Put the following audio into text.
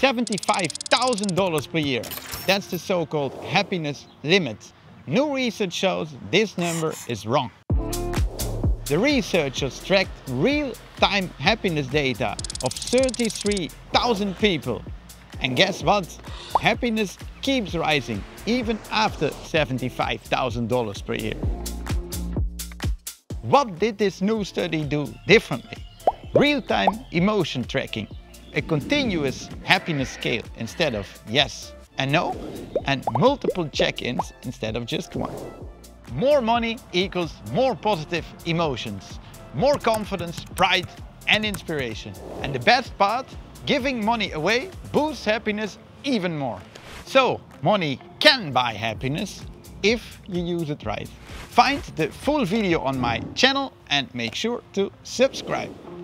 $75,000 per year. That's the so-called happiness limit. New research shows this number is wrong. The researchers tracked real-time happiness data of 33,000 people. And guess what? Happiness keeps rising, even after $75,000 per year. What did this new study do differently? Real-time emotion tracking, a continuous happiness scale instead of yes and no, and multiple check-ins instead of just one. More money equals more positive emotions, more confidence, pride and inspiration. And the best part, giving money away boosts happiness even more. So money can buy happiness if you use it right. Find the full video on my channel and make sure to subscribe.